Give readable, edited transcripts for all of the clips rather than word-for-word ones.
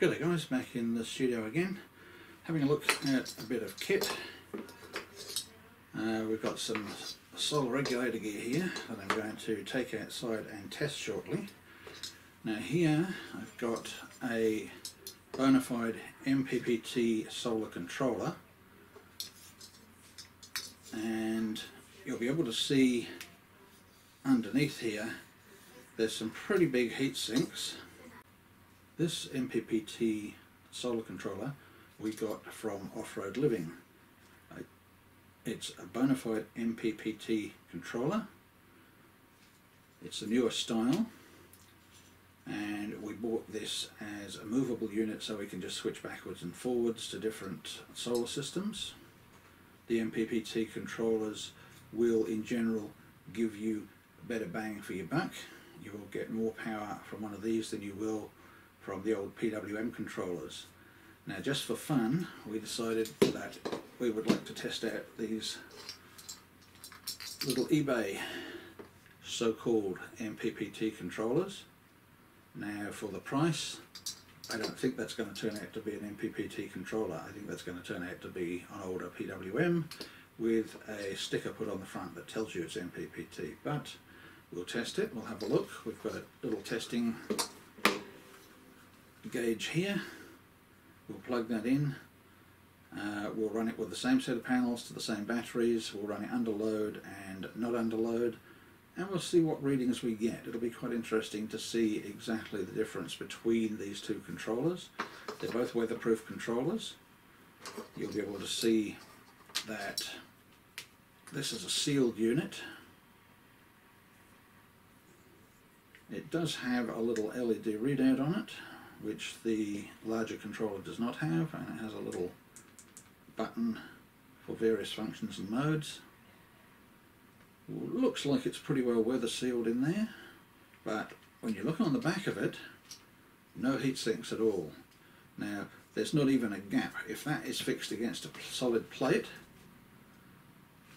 G'day guys, back in the studio again, having a look at a bit of kit. We've got some solar regulator gear here that I'm going to take outside and test shortly. Now here I've got a bona fide MPPT solar controller, and you'll be able to see underneath here there's some pretty big heat sinks. This MPPT solar controller we got from Off-Road Living. It's a bona fide MPPT controller. It's the newer style, and we bought this as a movable unit so we can just switch backwards and forwards to different solar systems. The MPPT controllers will in general give you better bang for your buck. You will get more power from one of these than you will from the old PWM controllers. Now, just for fun, we decided that we would like to test out these little eBay so-called MPPT controllers. Now, for the price, I don't think that's going to turn out to be an MPPT controller. I think that's going to turn out to be an older PWM with a sticker put on the front that tells you it's MPPT, but we'll test it, we'll have a look. We've got a little testing gauge here, we'll plug that in, we'll run it with the same set of panels to the same batteries, we'll run it under load and not under load, and we'll see what readings we get. It'll be quite interesting to see exactly the difference between these two controllers. They're both weatherproof controllers. You'll be able to see that this is a sealed unit. It does have a little LED readout on it, which the larger controller does not have, and it has a little button for various functions and modes. Looks like it's pretty well weather sealed in there, but when you look on the back of it, no heat sinks at all. Now, there's not even a gap. If that is fixed against a solid plate,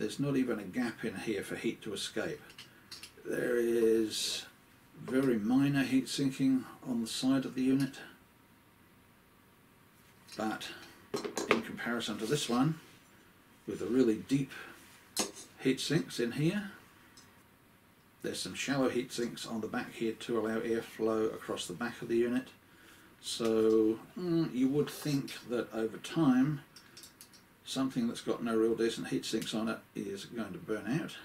there's not even a gap in here for heat to escape. There is very minor heat sinking on the side of the unit, but in comparison to this one with the really deep heat sinks in here, there's some shallow heat sinks on the back here to allow airflow across the back of the unit. So you would think that over time something that's got no real decent heat sinks on it is going to burn out.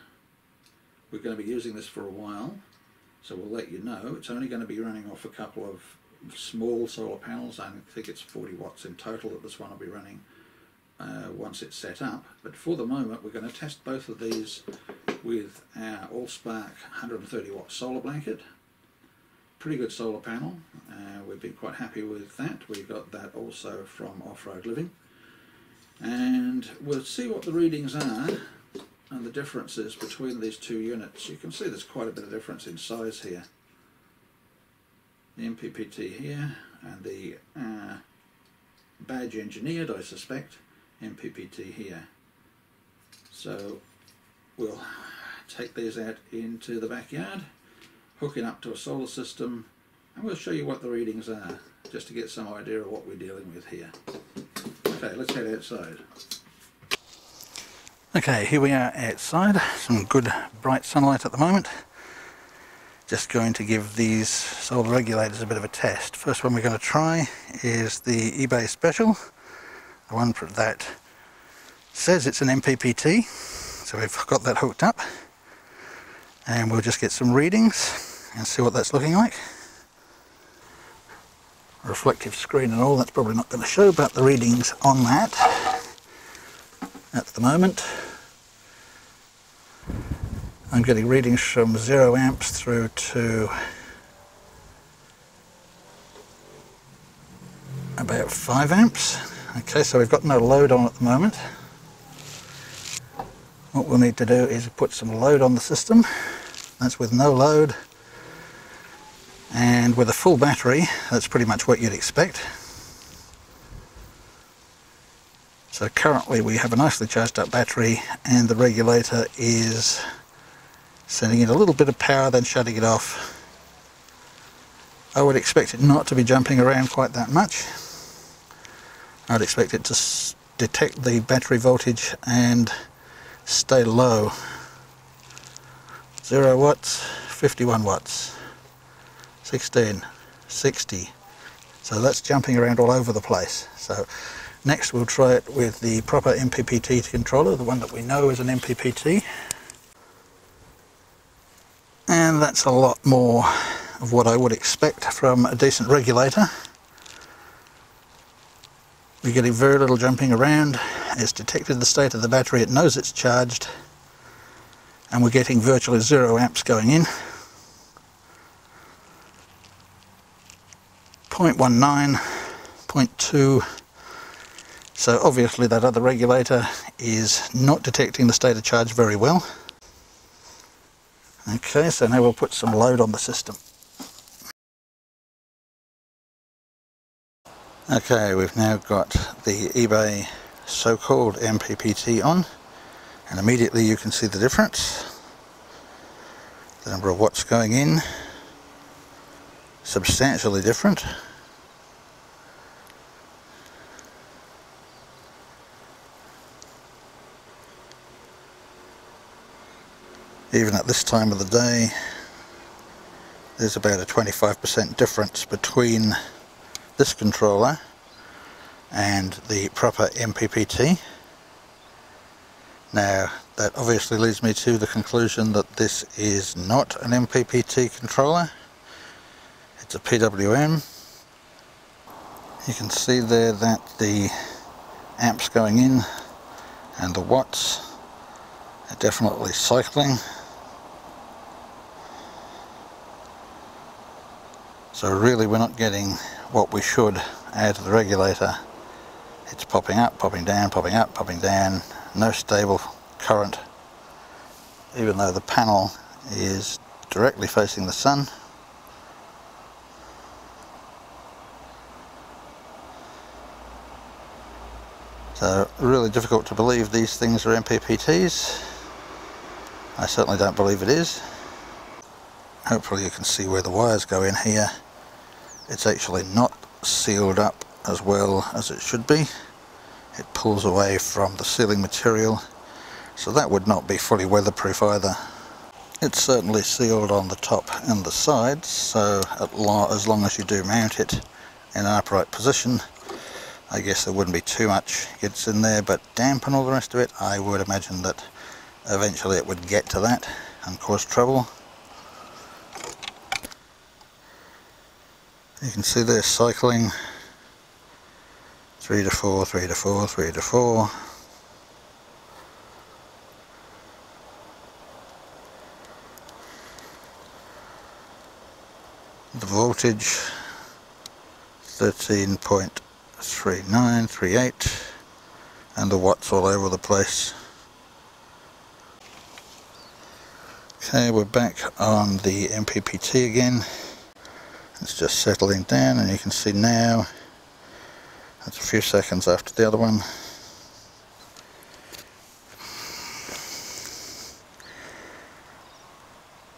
We're going to be using this for a while, so we'll let you know. It's only going to be running off a couple of small solar panels. I think it's 40 watts in total that this one will be running once it's set up. But for the moment, we're going to test both of these with our AllSpark 130 watt solar blanket. Pretty good solar panel. We've been quite happy with that. We got that also from Off-Road Living. And we'll see what the readings are and the differences between these two units. You can see there's quite a bit of difference in size here. The MPPT here and the badge engineered, I suspect, MPPT here. So we'll take these out into the backyard, hook it up to a solar system, and we'll show you what the readings are, just to get some idea of what we're dealing with here. Okay, let's head outside. Okay, here we are outside, some good bright sunlight at the moment. Just going to give these solar regulators a bit of a test. First one we're going to try is the eBay special, the one that says it's an MPPT, so we've got that hooked up, and we'll just get some readings and see what that's looking like. Reflective screen and all, that's probably not going to show, but the readings on that at the moment, I'm getting readings from 0 amps through to about 5 amps. Okay, so we've got no load on at the moment. What we'll need to do is put some load on the system. That's with no load, and with a full battery, that's pretty much what you'd expect. So currently we have a nicely charged up battery, and the regulator is sending in a little bit of power, then shutting it off I would expect it not to be jumping around quite that much. I'd expect it to detect the battery voltage and stay low. 0 watts, 51 watts, 16, 60. So that's jumping around all over the place. So next we'll try it with the proper MPPT controller, the one that we know is an MPPT. And that's a lot more of what I would expect from a decent regulator. We're getting very little jumping around. It's detected the state of the battery, it knows it's charged, and we're getting virtually 0 amps going in. 0.19, 0.2, so obviously that other regulator is not detecting the state of charge very well. Okay, so now we'll put some load on the system. Okay, we've now got the eBay so-called MPPT on, and immediately you can see the difference. The number of watts going in, substantially different. Even at this time of the day, there's about a 25% difference between this controller and the proper MPPT. Now, that obviously leads me to the conclusion that this is not an MPPT controller. It's a PWM. You can see there that the amps going in and the watts are definitely cycling. So really we're not getting what we should out of the regulator. It's popping up, popping down, popping up, popping down. No stable current, even though the panel is directly facing the sun. So really difficult to believe these things are MPPTs. I certainly don't believe it is. Hopefully you can see where the wires go in here. It's actually not sealed up as well as it should be. It pulls away from the sealing material, so that would not be fully weatherproof either. It's certainly sealed on the top and the sides, so as long as you do mount it in an upright position, I guess there wouldn't be too much gets in there, but damp and all the rest of it, I would imagine that eventually it would get to that and cause trouble. You can see they're cycling 3 to 4, 3 to 4, 3 to 4. The voltage 13.3938, and the watts all over the place. Okay, we're back on the MPPT again. It's just settling down, and you can see now that's a few seconds after the other one.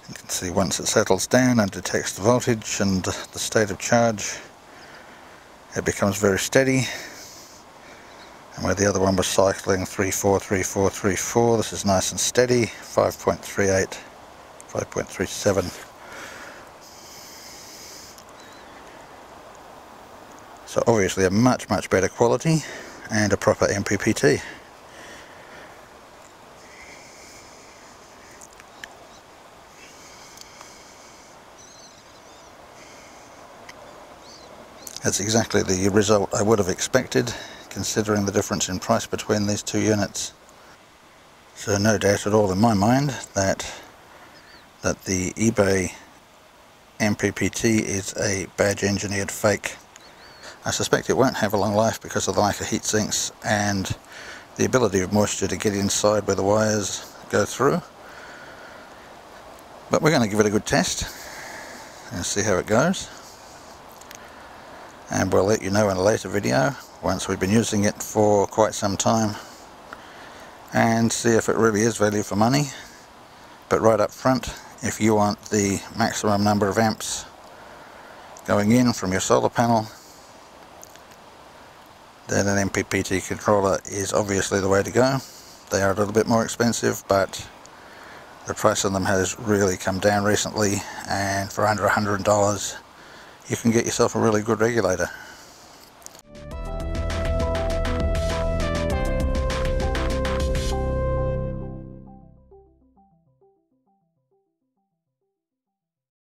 You can see once it settles down and detects the voltage and the state of charge, it becomes very steady. And where the other one was cycling 3, 4, 3, 4, 3, 4, this is nice and steady, 5.38, 5.37. So obviously a much better quality and a proper MPPT. That's exactly the result I would have expected, considering the difference in price between these two units. So no doubt at all in my mind that the eBay MPPT is a badge engineered fake. I suspect it won't have a long life because of the lack of heat sinks and the ability of moisture to get inside where the wires go through. But we're going to give it a good test and see how it goes. And we'll let you know in a later video, once we've been using it for quite some time, and see if it really is value for money. But right up front, if you want the maximum number of amps going in from your solar panel, then an MPPT controller is obviously the way to go. They are a little bit more expensive, but the price on them has really come down recently, and for under $100 you can get yourself a really good regulator.